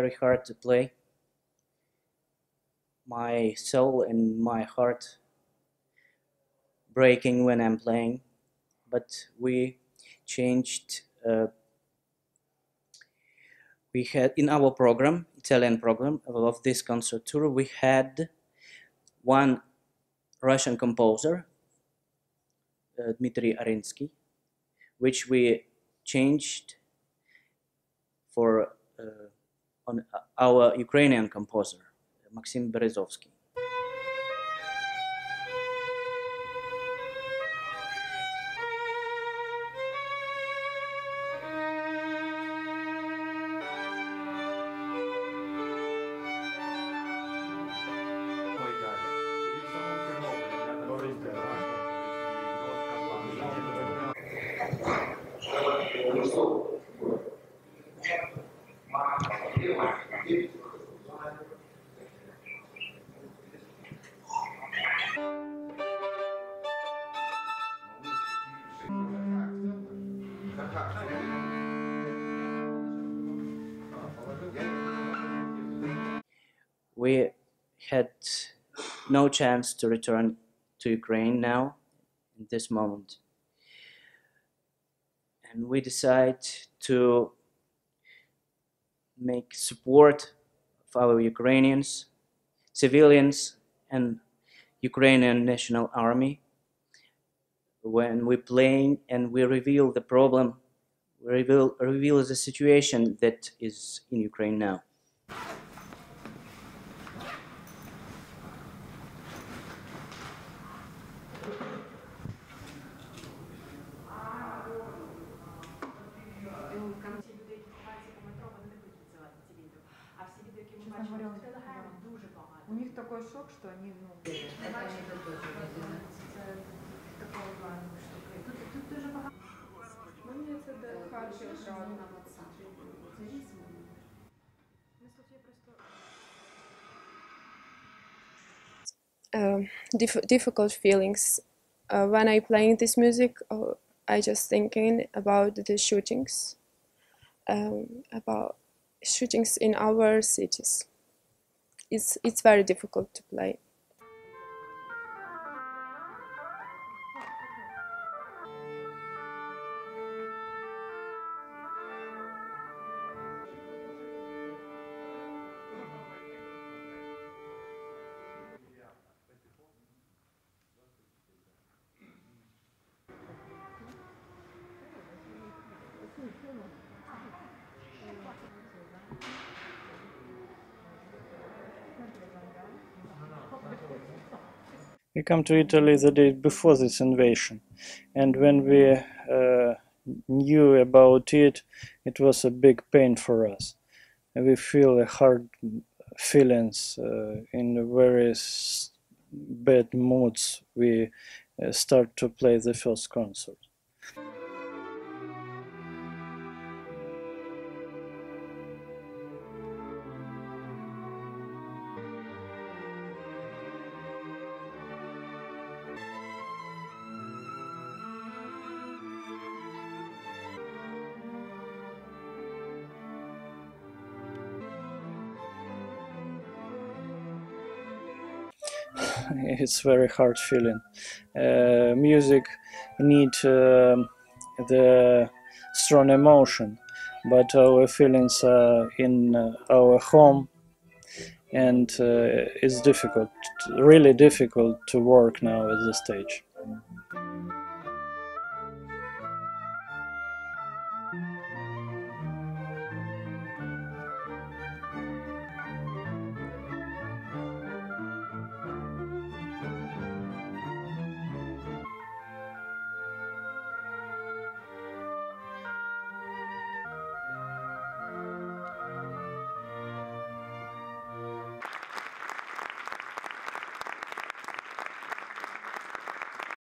very hard to play. My soul and my heart breaking when I'm playing, but we changed. We had in our program, Italian program of this concert tour, we had one Russian composer, Dmitry Arensky, which we changed for on our Ukrainian composer, Maxim Berezovsky. We had no chance to return to Ukraine now, in this moment. And we decide to make support for our Ukrainians, civilians, and Ukrainian National Army when we're playing, and we reveal the problem, we reveal the situation that is in Ukraine now. Difficult feelings when I playing this music. I just thinking about the shootings, about shootings in our cities. It's very difficult to play. We come to Italy the day before this invasion, and when we knew about it, it was a big pain for us. And we feel a hard feelings in various bad moods. We start to play the first concert. It's very hard feeling. Music needs the strong emotion, but our feelings are in our home, and it's difficult, really difficult to work now at this stage.